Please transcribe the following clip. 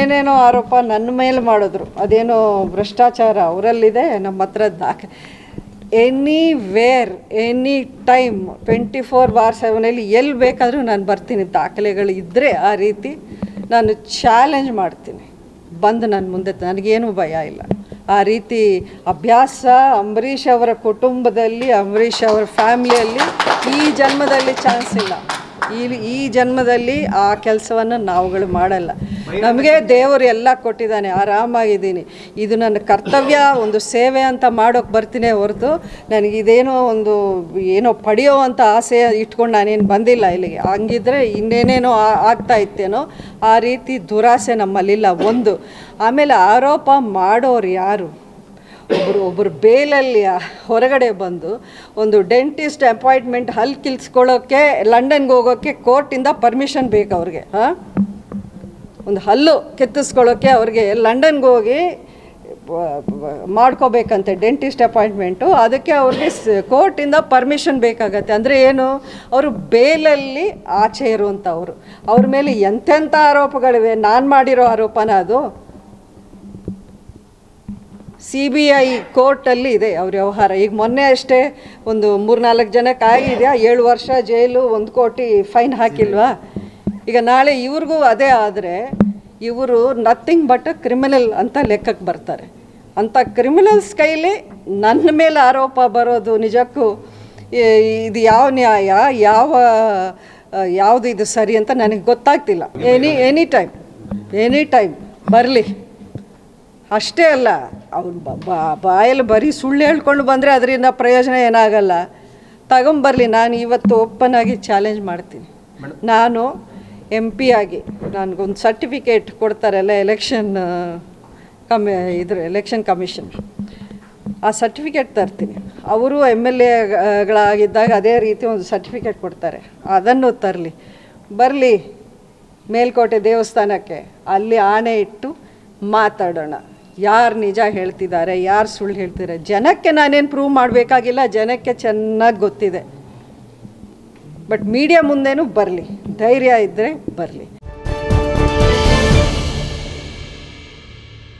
ಏನೇನೋ ಆರೋಪ ನನ್ನ ಮೇಲೆ ಮಾಡಿದ್ರು, ಅದೇನೋ ಭ್ರಷ್ಟಾಚಾರ ಅವರಲ್ಲಿದೆ ನಮ್ಮ ಹತ್ರ ದಾಖಲೆ. ಎನಿವೇರ್ ಎನಿ ಟೈಮ್ 24/7 ಎಲ್ಲಿ ಬೇಕಾದರೂ ನಾನು ಬರ್ತೀನಿ, ದಾಖಲೆಗಳು ಇದ್ದರೆ ಆ ರೀತಿ ನಾನು ಚಾಲೆಂಜ್ ಮಾಡ್ತೀನಿ. ಬಂದು ನನ್ನ ಮುಂದೆ, ನನಗೇನು ಭಯ ಇಲ್ಲ. ಆ ರೀತಿ ಅಭ್ಯಾಸ ಅಂಬರೀಷ್ ಅವರ ಕುಟುಂಬದಲ್ಲಿ, ಅಂಬರೀಷ್ ಅವರ ಫ್ಯಾಮಿಲಿಯಲ್ಲಿ ಈ ಜನ್ಮದಲ್ಲಿ ಚಾನ್ಸ್ ಇಲ್ಲ. ಈ ಜನ್ಮದಲ್ಲಿ ಆ ಕೆಲಸವನ್ನು ನಾವುಗಳು ಮಾಡಲ್ಲ. ನಮಗೆ ದೇವರು ಎಲ್ಲ ಕೊಟ್ಟಿದ್ದಾನೆ, ಆರಾಮಾಗಿದ್ದೀನಿ. ಇದು ನನ್ನ ಕರ್ತವ್ಯ, ಒಂದು ಸೇವೆ ಅಂತ ಮಾಡೋಕ್ಕೆ ಬರ್ತೀನಿ ಹೊರತು ನನಗಿದೇನೋ ಒಂದು ಏನೋ ಪಡೆಯೋ ಅಂತ ಆಸೆ ಇಟ್ಕೊಂಡು ನಾನೇನು ಬಂದಿಲ್ಲ ಇಲ್ಲಿಗೆ. ಹಂಗಿದ್ರೆ ಇನ್ನೇನೇನೋ ಆಗ್ತಾ ಇತ್ತೇನೋ, ಆ ರೀತಿ ದುರಾಸೆ ನಮ್ಮಲ್ಲಿಲ್ಲ ಒಂದು. ಆಮೇಲೆ ಆರೋಪ ಮಾಡೋರು ಯಾರು? ಒಬ್ಬರು ಬೇಲಲ್ಲಿ ಹೊರಗಡೆ ಬಂದು ಒಂದು ಡೆಂಟಿಸ್ಟ್ ಅಪಾಯಿಂಟ್ಮೆಂಟ್ ಹಲ್ ಕಿಲ್ಸ್ಕೊಳ್ಳೋಕ್ಕೆ ಲಂಡನ್ಗೆ ಹೋಗೋಕ್ಕೆ ಕೋರ್ಟಿಂದ ಪರ್ಮಿಷನ್ ಬೇಕು ಅವ್ರಿಗೆ. ಹಾಂ, ಒಂದು ಹಲ್ಲು ಕೆತ್ತಿಸ್ಕೊಳ್ಳೋಕ್ಕೆ ಅವ್ರಿಗೆ ಲಂಡನ್ಗೆ ಹೋಗಿ ಮಾಡ್ಕೋಬೇಕಂತೆ ಡೆಂಟಿಸ್ಟ್ ಅಪಾಯಿಂಟ್ಮೆಂಟು. ಅದಕ್ಕೆ ಅವ್ರಿಗೆ ಕೋರ್ಟಿಂದ ಪರ್ಮಿಷನ್ ಬೇಕಾಗತ್ತೆ. ಅಂದರೆ ಏನು, ಅವರು ಬೇಲಲ್ಲಿ ಆಚೆ ಇರುವಂಥವ್ರು. ಅವ್ರ ಮೇಲೆ ಎಂತೆಂಥ ಆರೋಪಗಳಿವೆ. ನಾನು ಮಾಡಿರೋ ಆರೋಪನ ಅದು, CBI ಕೋರ್ಟಲ್ಲಿ ಇದೆ ಅವ್ರ ವ್ಯವಹಾರ. ಈಗ ಮೊನ್ನೆ ಅಷ್ಟೇ ಒಂದು 3-4 ಜನಕ್ಕೆ ಆಗಿದೆಯಾ 7 ವರ್ಷ ಜೈಲು, 1 ಕೋಟಿ ಫೈನ್ ಹಾಕಿಲ್ವಾ? ಈಗ ನಾಳೆ ಇವ್ರಿಗೂ ಅದೇ ಆದರೆ ಇವರು ನಥಿಂಗ್ ಬಟ್ ಅ ಕ್ರಿಮಿನಲ್ ಅಂತ ಲೆಕ್ಕಕ್ಕೆ ಬರ್ತಾರೆ. ಅಂಥ ಕ್ರಿಮಿನಲ್ಸ್ ಕೈಲಿ ನನ್ನ ಮೇಲೆ ಆರೋಪ ಬರೋದು ನಿಜಕ್ಕೂ ಇದು ಯಾವ ನ್ಯಾಯ, ಯಾವುದು ಇದು ಸರಿ ಅಂತ ನನಗೆ ಗೊತ್ತಾಗ್ತಿಲ್ಲ. ಎನಿ ಟೈಮ್ ಬರಲಿ. ಅಷ್ಟೇ ಅಲ್ಲ, ಅವ್ರು ಬಾಯಲ್ಲಿ ಬರೀ ಸುಳ್ಳು ಹೇಳ್ಕೊಂಡು ಬಂದರೆ ಅದರಿಂದ ಪ್ರಯೋಜನ ಏನಾಗಲ್ಲ. ತಗೊಂಬರಲಿ. ನಾನು ಇವತ್ತು ಓಪನ್ ಆಗಿ ಚಾಲೆಂಜ್ ಮಾಡ್ತೀನಿ. ನಾನು MP ಆಗಿ ನನಗೊಂದು ಸರ್ಟಿಫಿಕೇಟ್ ಕೊಡ್ತಾರಲ್ಲ ಎಲೆಕ್ಷನ್ ಕಮಿಷನ್, ಆ ಸರ್ಟಿಫಿಕೇಟ್ ತರ್ತೀನಿ. ಅವರು MLAಗಳಾಗಿದ್ದಾಗ ಅದೇ ರೀತಿ ಒಂದು ಸರ್ಟಿಫಿಕೇಟ್ ಕೊಡ್ತಾರೆ, ಅದನ್ನು ತರಲಿ. ಬರಲಿ ಮೇಲ್ಕೋಟೆ ದೇವಸ್ಥಾನಕ್ಕೆ, ಅಲ್ಲಿ ಆಣೆ ಇಟ್ಟು ಮಾತಾಡೋಣ. ಯಾರು ನಿಜ ಹೇಳ್ತಿದ್ದಾರೆ, ಯಾರು ಸುಳ್ಳು ಹೇಳ್ತಿದ್ದಾರೆ. ಜನಕ್ಕೆ ನಾನೇನು ಪ್ರೂವ್ ಮಾಡಬೇಕಾಗಿಲ್ಲ, ಜನಕ್ಕೆ ಚೆನ್ನಾಗಿ ಗೊತ್ತಿದೆ. ಬಟ್ ಮೀಡಿಯಾ ಮುಂದೇನೂ ಬರಲಿ, ಧೈರ್ಯ ಇದ್ದರೆ ಬರಲಿ.